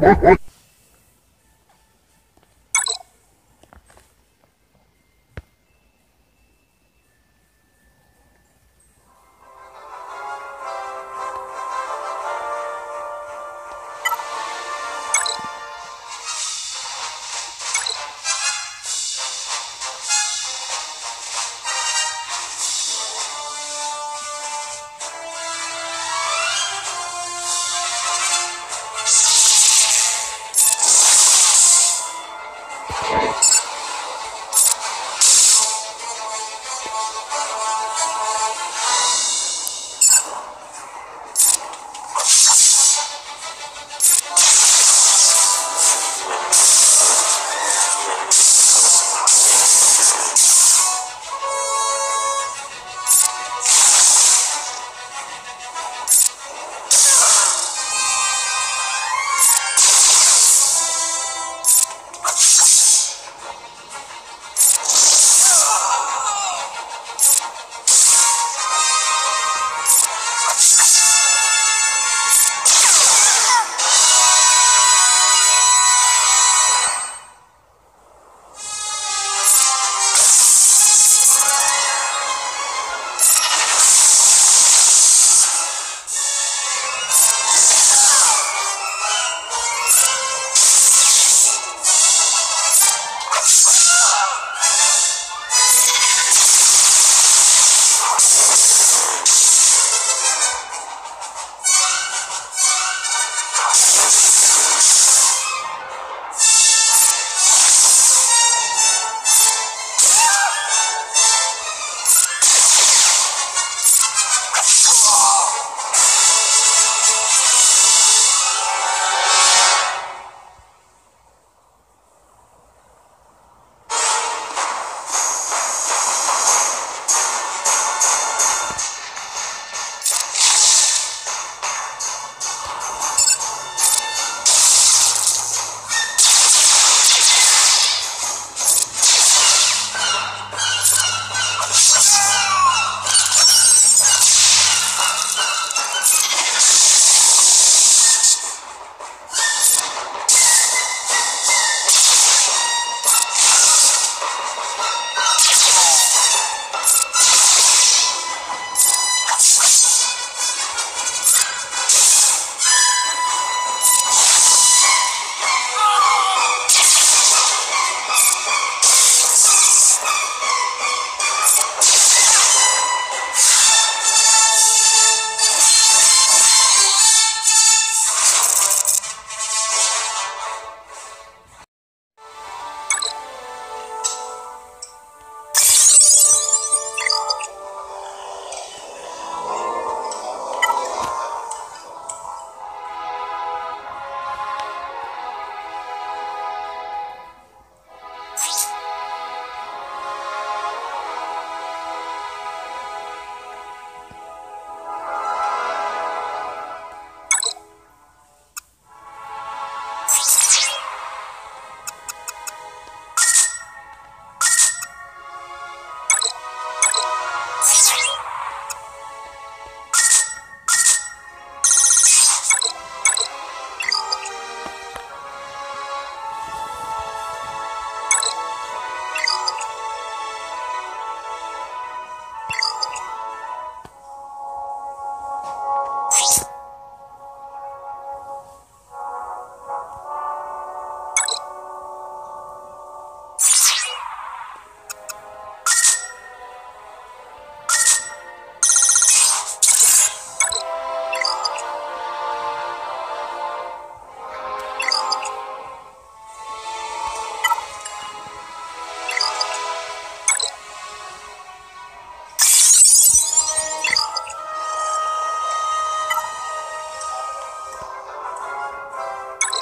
What?